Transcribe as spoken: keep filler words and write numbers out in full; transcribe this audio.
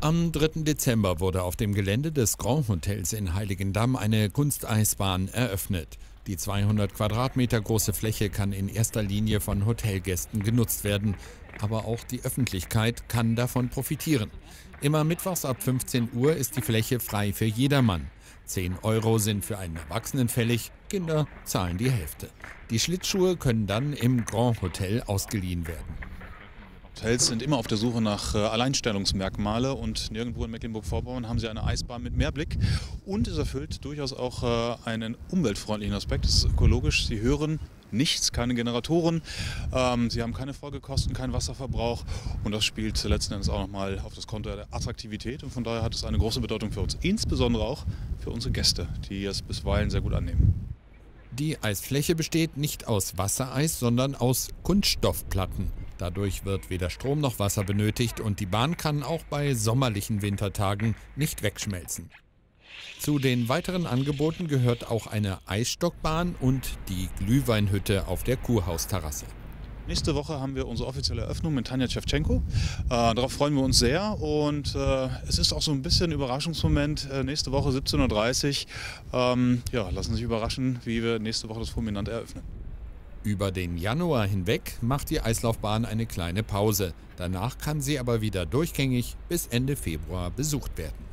Am dritten Dezember wurde auf dem Gelände des Grand Hotels in Heiligendamm eine Kunsteisbahn eröffnet. Die zweihundert Quadratmeter große Fläche kann in erster Linie von Hotelgästen genutzt werden. Aber auch die Öffentlichkeit kann davon profitieren. Immer mittwochs ab fünfzehn Uhr ist die Fläche frei für jedermann. zehn Euro sind für einen Erwachsenen fällig, Kinder zahlen die Hälfte. Die Schlittschuhe können dann im Grand Hotel ausgeliehen werden. Hotels sind immer auf der Suche nach Alleinstellungsmerkmale und nirgendwo in Mecklenburg-Vorpommern haben sie eine Eisbahn mit Meerblick und es erfüllt durchaus auch einen umweltfreundlichen Aspekt, es ist ökologisch. Sie hören nichts, keine Generatoren, ähm, sie haben keine Folgekosten, keinen Wasserverbrauch und das spielt letzten Endes auch nochmal auf das Konto der Attraktivität und von daher hat es eine große Bedeutung für uns, insbesondere auch für unsere Gäste, die es bisweilen sehr gut annehmen. Die Eisfläche besteht nicht aus Wassereis, sondern aus Kunststoffplatten. Dadurch wird weder Strom noch Wasser benötigt und die Bahn kann auch bei sommerlichen Wintertagen nicht wegschmelzen. Zu den weiteren Angeboten gehört auch eine Eisstockbahn und die Glühweinhütte auf der Kurhausterrasse. Nächste Woche haben wir unsere offizielle Eröffnung mit Tanja Shevchenko. Äh, darauf freuen wir uns sehr und äh, es ist auch so ein bisschen ein Überraschungsmoment. Äh, nächste Woche siebzehn Uhr dreißig. Ähm, ja, lassen Sie sich überraschen, wie wir nächste Woche das fulminant eröffnen. Über den Januar hinweg macht die Eislaufbahn eine kleine Pause. Danach kann sie aber wieder durchgängig bis Ende Februar besucht werden.